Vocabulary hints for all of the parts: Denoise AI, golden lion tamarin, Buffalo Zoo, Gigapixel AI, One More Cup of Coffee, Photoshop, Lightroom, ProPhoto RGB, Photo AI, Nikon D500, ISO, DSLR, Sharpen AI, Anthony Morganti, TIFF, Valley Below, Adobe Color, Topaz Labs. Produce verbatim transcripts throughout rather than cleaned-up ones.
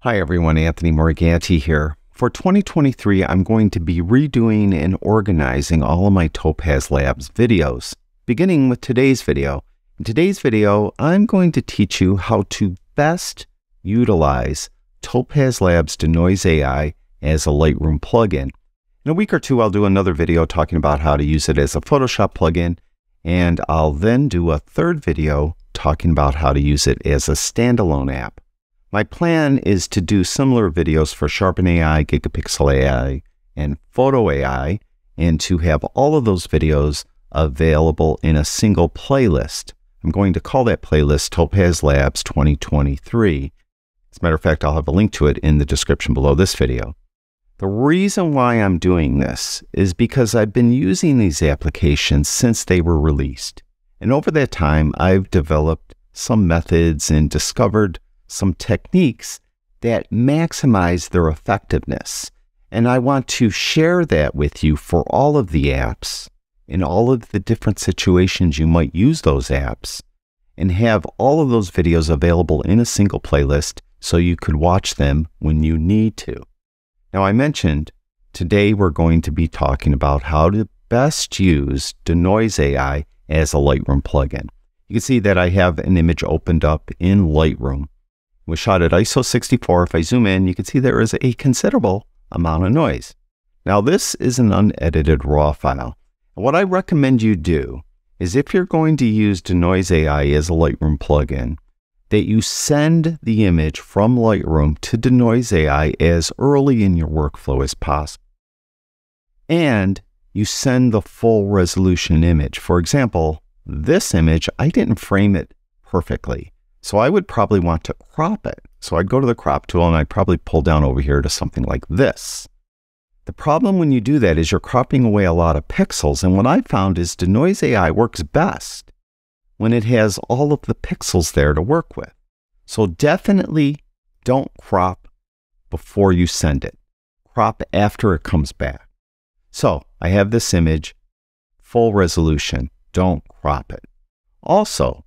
Hi everyone, Anthony Morganti here. For twenty twenty-three, I'm going to be redoing and organizing all of my Topaz Labs videos, beginning with today's video. In today's video, I'm going to teach you how to best utilize Topaz Labs Denoise A I as a Lightroom plugin. In a week or two, I'll do another video talking about how to use it as a Photoshop plugin, and I'll then do a third video talking about how to use it as a standalone app. My plan is to do similar videos for Sharpen A I, Gigapixel A I, and Photo A I, and to have all of those videos available in a single playlist. I'm going to call that playlist Topaz Labs twenty twenty-three. As a matter of fact, I'll have a link to it in the description below this video. The reason why I'm doing this is because I've been using these applications since they were released. And over that time, I've developed some methods and discovered some techniques that maximize their effectiveness. And I want to share that with you for all of the apps in all of the different situations you might use those apps, and have all of those videos available in a single playlist so you could watch them when you need to. Now, I mentioned today we're going to be talking about how to best use Denoise A I as a Lightroom plugin. You can see that I have an image opened up in Lightroom. Was shot at I S O sixty-four. If I zoom in, you can see there is a considerable amount of noise. Now, this is an unedited raw file. And what I recommend you do is, if you're going to use Denoise A I as a Lightroom plugin, that you send the image from Lightroom to Denoise A I as early in your workflow as possible. And you send the full resolution image. For example, this image, I didn't frame it perfectly. So I would probably want to crop it. So I'd go to the crop tool and I'd probably pull down over here to something like this. The problem when you do that is you're cropping away a lot of pixels. And what I found is Denoise A I works best when it has all of the pixels there to work with. So definitely don't crop before you send it. Crop after it comes back. So I have this image, full resolution. Don't crop it. Also,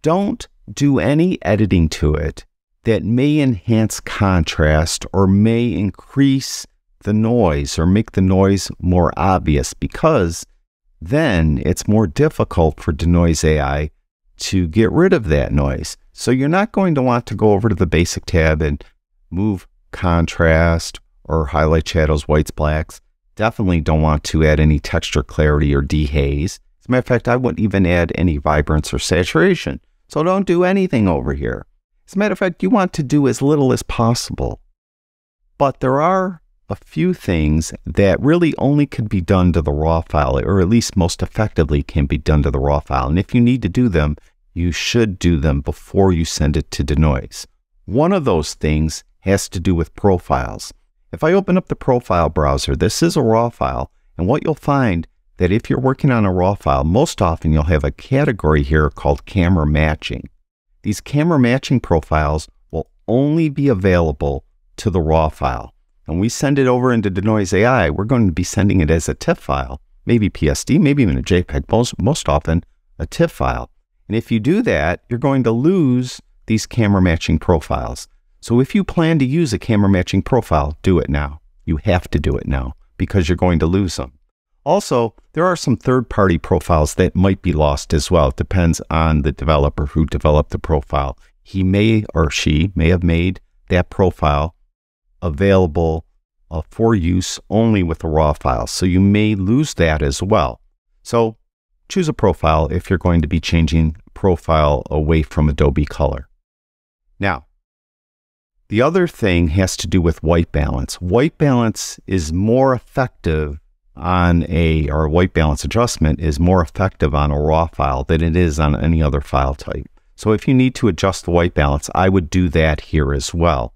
don't do any editing to it that may enhance contrast or may increase the noise or make the noise more obvious, because then it's more difficult for Denoise A I to get rid of that noise. So you're not going to want to go over to the basic tab and move contrast or highlight, shadows, whites, blacks. Definitely don't want to add any texture clarity or dehaze. As a matter of fact, I wouldn't even add any vibrance or saturation. So don't do anything over here. As a matter of fact, you want to do as little as possible. But there are a few things that really only could be done to the raw file, or at least most effectively can be done to the raw file. And if you need to do them, you should do them before you send it to Denoise. One of those things has to do with profiles. If I open up the profile browser, this is a raw file. And what you'll find that if you're working on a raw file, most often you'll have a category here called camera matching. These camera matching profiles will only be available to the raw file. And we send it over into Denoise A I, we're going to be sending it as a TIFF file, maybe P S D, maybe even a JPEG, most, most often a TIFF file. And if you do that, you're going to lose these camera matching profiles. So if you plan to use a camera matching profile, do it now. You have to do it now because you're going to lose them. Also, there are some third-party profiles that might be lost as well. It depends on the developer who developed the profile. He may or she may have made that profile available uh, for use only with the raw file. So you may lose that as well. So choose a profile if you're going to be changing profile away from Adobe Color. Now, the other thing has to do with white balance. White balance is more effective on a, or white balance adjustment is more effective on a raw file than it is on any other file type. So if you need to adjust the white balance, I would do that here as well.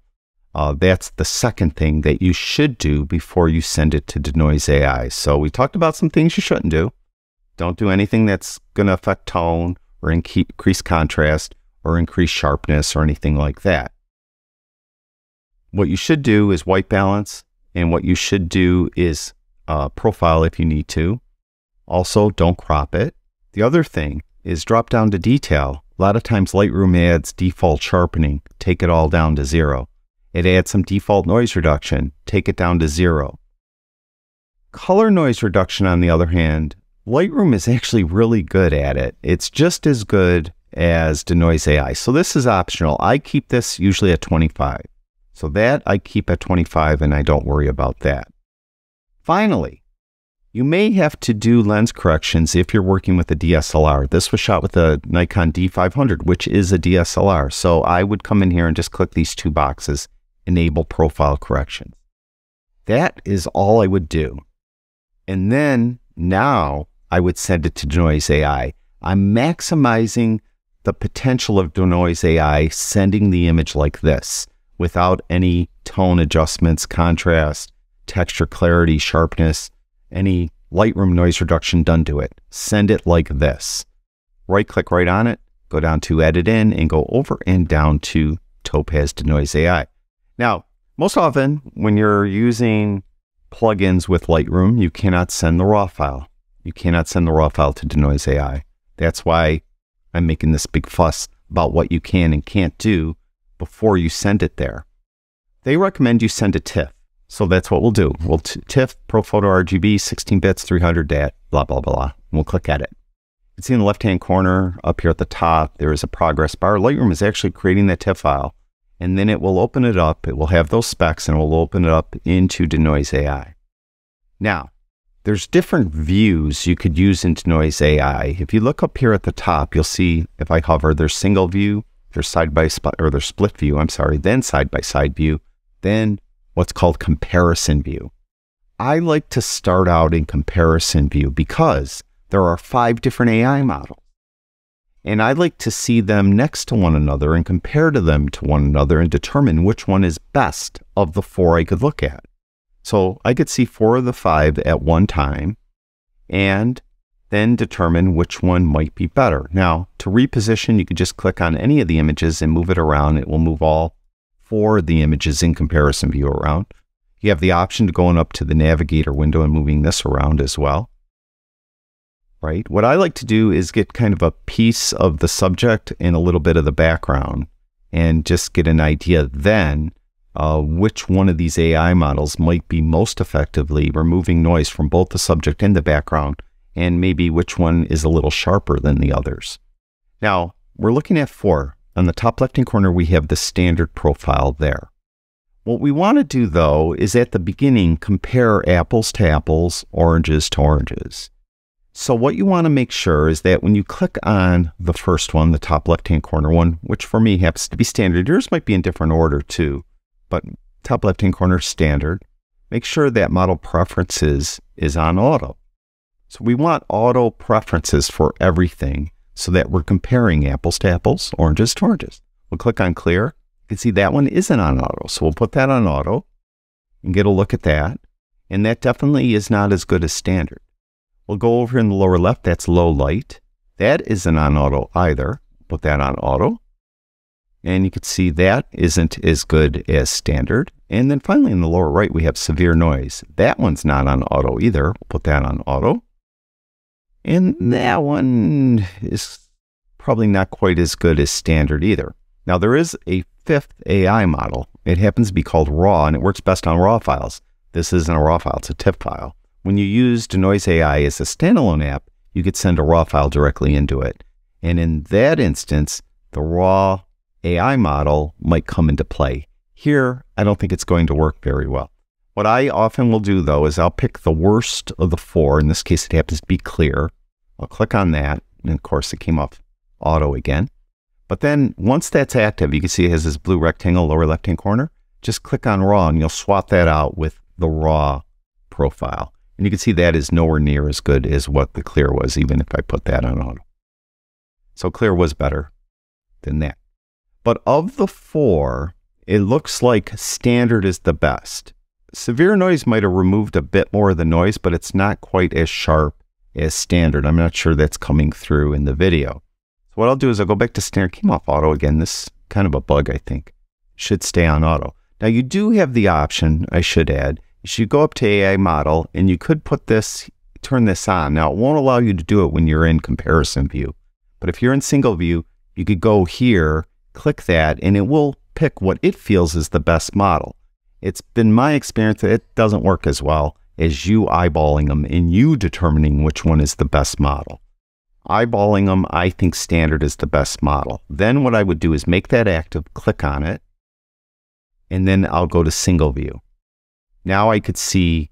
Uh, that's the second thing that you should do before you send it to Denoise A I. So we talked about some things you shouldn't do. Don't do anything that's going to affect tone or increase contrast or increase sharpness or anything like that. What you should do is white balance, and what you should do is Uh, profile if you need to. Also, don't crop it. The other thing is drop down to detail. A lot of times Lightroom adds default sharpening, take it all down to zero. It adds some default noise reduction, take it down to zero. Color noise reduction, on the other hand, Lightroom is actually really good at it. It's just as good as Denoise A I. So this is optional. I keep this usually at twenty-five. So that I keep at twenty-five and I don't worry about that. Finally, you may have to do lens corrections if you're working with a D S L R. This was shot with a Nikon D five hundred, which is a D S L R. So I would come in here and just click these two boxes, enable profile corrections. That is all I would do. And then now I would send it to Denoise A I. I'm maximizing the potential of Denoise A I sending the image like this without any tone adjustments, contrast, texture, clarity, sharpness, any Lightroom noise reduction done to it. Send it like this. Right click right on it, go down to edit in and go over and down to Topaz Denoise A I. Now, most often when you're using plugins with Lightroom, you cannot send the raw file. You cannot send the raw file to Denoise A I. That's why I'm making this big fuss about what you can and can't do before you send it there. They recommend you send a TIFF. So that's what we'll do. We'll TIFF ProPhoto R G B sixteen bits three hundred dat blah blah blah. We'll click edit. You can see in the left-hand corner up here at the top there is a progress bar. Lightroom is actually creating that TIFF file, and then it will open it up. It will have those specs and it will open it up into Denoise A I. Now, there's different views you could use in Denoise A I. If you look up here at the top, you'll see if I hover, there's single view, there's side by spot, or there's split view, I'm sorry, then side by side view, then what's called comparison view. I like to start out in comparison view because there are five different A I models. And I like to see them next to one another and compare to them to one another and determine which one is best of the four I could look at. So I could see four of the five at one time and then determine which one might be better. Now, to reposition, you can just click on any of the images and move it around. It will move all four of the images in comparison view around. You have the option to going up to the navigator window and moving this around as well. Right? What I like to do is get kind of a piece of the subject and a little bit of the background and just get an idea then Uh, which one of these A I models might be most effectively removing noise from both the subject and the background, and maybe which one is a little sharper than the others. Now, we're looking at four. On the top left-hand corner, we have the standard profile there. What we want to do, though, is at the beginning, compare apples to apples, oranges to oranges. So what you want to make sure is that when you click on the first one, the top left-hand corner one, which for me happens to be standard, yours might be in different order, too. But top left-hand corner, standard, make sure that model preferences is on auto. So we want auto preferences for everything so that we're comparing apples to apples, oranges to oranges. We'll click on clear. You can see that one isn't on auto. So we'll put that on auto and get a look at that. And that definitely is not as good as standard. We'll go over in the lower left, that's low light. That isn't on auto either. Put that on auto. And you can see that isn't as good as standard. And then finally in the lower right, we have severe noise. That one's not on auto either. We'll put that on auto. And that one is probably not quite as good as standard either. Now there is a fifth A I model. It happens to be called raw and it works best on raw files. This isn't a raw file, it's a TIFF file. When you use Denoise A I as a standalone app, you could send a raw file directly into it. And in that instance, the raw A I model might come into play. Here, I don't think it's going to work very well. What I often will do though is I'll pick the worst of the four. In this case, it happens to be clear. I'll click on that. And of course it came off auto again. But then once that's active, you can see it has this blue rectangle, lower left-hand corner. Just click on raw and you'll swap that out with the raw profile. And you can see that is nowhere near as good as what the clear was, even if I put that on auto. So clear was better than that. But of the four, it looks like standard is the best. Severe noise might have removed a bit more of the noise, but it's not quite as sharp as standard. I'm not sure that's coming through in the video. So what I'll do is I'll go back to standard. Came off auto again. This is kind of a bug, I think. Should stay on auto. Now you do have the option, I should add, you should go up to A I model and you could put this, turn this on. Now it won't allow you to do it when you're in comparison view. But if you're in single view, you could go here, click that, and it will pick what it feels is the best model. It's been my experience that it doesn't work as well as you eyeballing them and you determining which one is the best model. Eyeballing them, I think standard is the best model. Then what I would do is make that active, click on it, and then I'll go to single view. Now I could see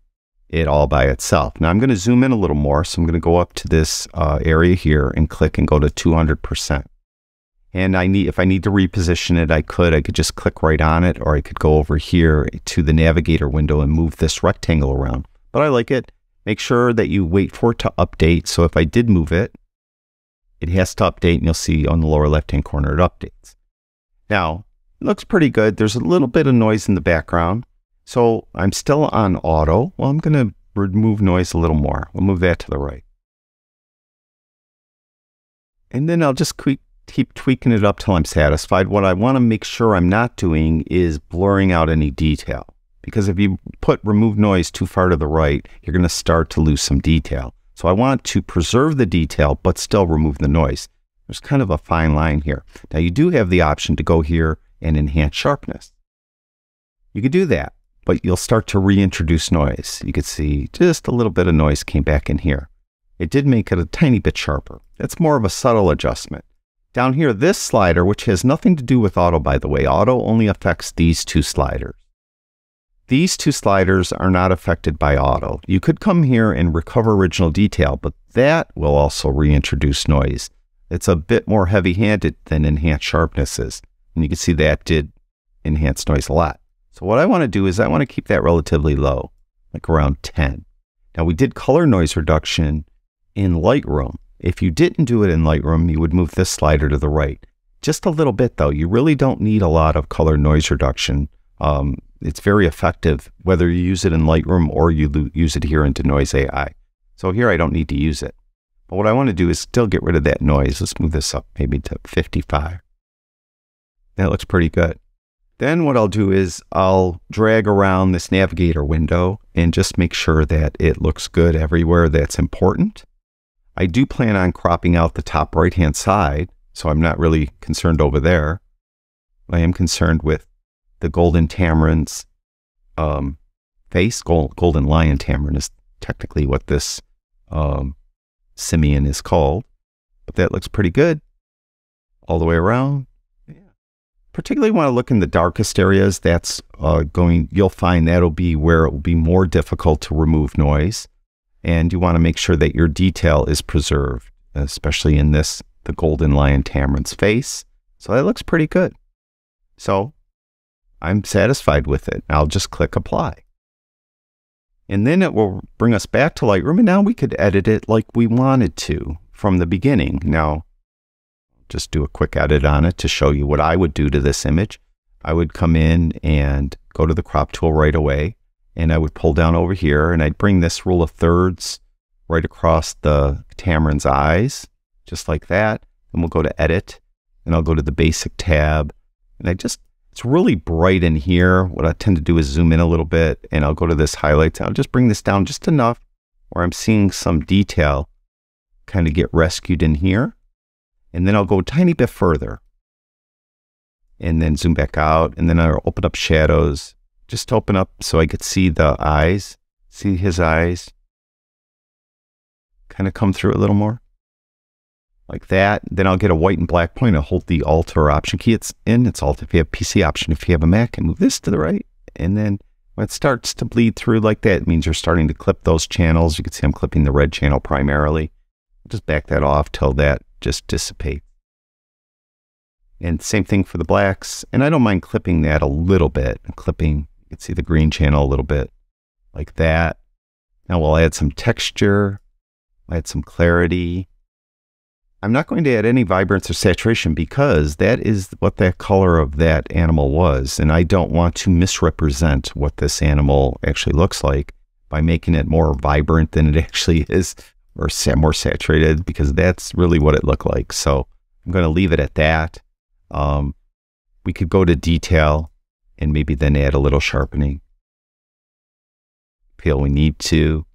it all by itself. Now I'm going to zoom in a little more, so I'm going to go up to this uh, area here and click and go to two hundred percent. And I need, if I need to reposition it, I could. I could just click right on it, or I could go over here to the navigator window and move this rectangle around. But I like it. Make sure that you wait for it to update. So if I did move it, it has to update, and you'll see on the lower left-hand corner it updates. Now, it looks pretty good. There's a little bit of noise in the background. So I'm still on auto. Well, I'm going to remove noise a little more. We'll move that to the right. And then I'll just keep, keep tweaking it up till I'm satisfied. What I want to make sure I'm not doing is blurring out any detail. Because if you put remove noise too far to the right, you're going to start to lose some detail. So I want to preserve the detail, but still remove the noise. There's kind of a fine line here. Now you do have the option to go here and enhance sharpness. You could do that, but you'll start to reintroduce noise. You could see just a little bit of noise came back in here. It did make it a tiny bit sharper. That's more of a subtle adjustment. Down here, this slider, which has nothing to do with auto, by the way, auto only affects these two sliders. These two sliders are not affected by auto. You could come here and recover original detail, but that will also reintroduce noise. It's a bit more heavy-handed than enhanced sharpness is. And you can see that did enhance noise a lot. So what I want to do is I want to keep that relatively low, like around ten. Now we did color noise reduction in Lightroom. If you didn't do it in Lightroom, you would move this slider to the right. Just a little bit though. You really don't need a lot of color noise reduction. Um, it's very effective whether you use it in Lightroom or you use it here in Denoise A I. So here I don't need to use it. But what I want to do is still get rid of that noise. Let's move this up maybe to fifty-five. That looks pretty good. Then what I'll do is I'll drag around this navigator window and just make sure that it looks good everywhere that's important. I do plan on cropping out the top right hand side, so I'm not really concerned over there. I am concerned with the golden tamarin's um, face. Gold, golden lion tamarin is technically what this um, simian is called, but that looks pretty good all the way around. Particularly want to look in the darkest areas. That's uh, going, you'll find that'll be where it will be more difficult to remove noise. And you want to make sure that your detail is preserved, especially in this, the golden lion tamarin's face. So that looks pretty good. So I'm satisfied with it. I'll just click apply. And then it will bring us back to Lightroom. And now we could edit it like we wanted to from the beginning. Now, just do a quick edit on it to show you what I would do to this image. I would come in and go to the crop tool right away, and I would pull down over here, and I'd bring this rule of thirds right across the tamarin's eyes, just like that. And we'll go to edit, and I'll go to the basic tab, and I just, it's really bright in here. What I tend to do is zoom in a little bit, and I'll go to this highlights. I'll just bring this down just enough where I'm seeing some detail kind of get rescued in here. And then I'll go a tiny bit further and then zoom back out, and then I'll open up shadows, just open up so I could see the eyes, see his eyes kind of come through a little more like that. Then I'll get a white and black point. I'll hold the Alt or Option key. It's in, it's Alt if you have P C, Option if you have a Mac, and move this to the right. And then when it starts to bleed through like that, it means you're starting to clip those channels. You can see I'm clipping the red channel primarily. Just back that off till that just dissipate. And same thing for the blacks. And I don't mind clipping that a little bit. I'm clipping, you can see the green channel a little bit like that. Now we'll add some texture, add some clarity. I'm not going to add any vibrance or saturation because that is what that color of that animal was. And I don't want to misrepresent what this animal actually looks like by making it more vibrant than it actually is, or more saturated, because that's really what it looked like. So I'm going to leave it at that. Um, we could go to detail and maybe then add a little sharpening. Feel we need to.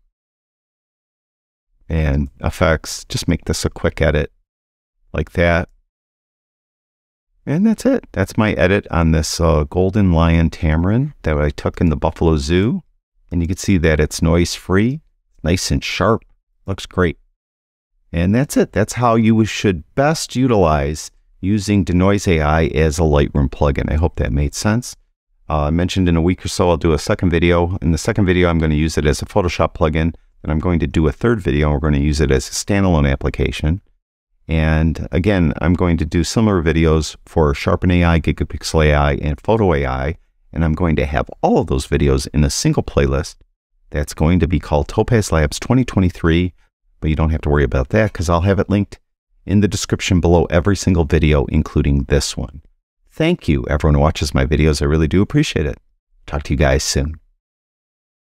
And effects, just make this a quick edit like that. And that's it. That's my edit on this uh, golden lion tamarin that I took in the Buffalo Zoo. And you can see that it's noise-free, nice and sharp, looks great. And that's it. That's how you should best utilize using Denoise A I as a Lightroom plugin. I hope that made sense. Uh, I mentioned in a week or so, I'll do a second video. In the second video, I'm going to use it as a Photoshop plugin. And I'm going to do a third video. And we're going to use it as a standalone application. And again, I'm going to do similar videos for Sharpen A I, Gigapixel A I, and Photo A I. And I'm going to have all of those videos in a single playlist that's going to be called Topaz Labs twenty twenty-three. But you don't have to worry about that because I'll have it linked in the description below every single video, including this one. Thank you, everyone who watches my videos. I really do appreciate it. Talk to you guys soon.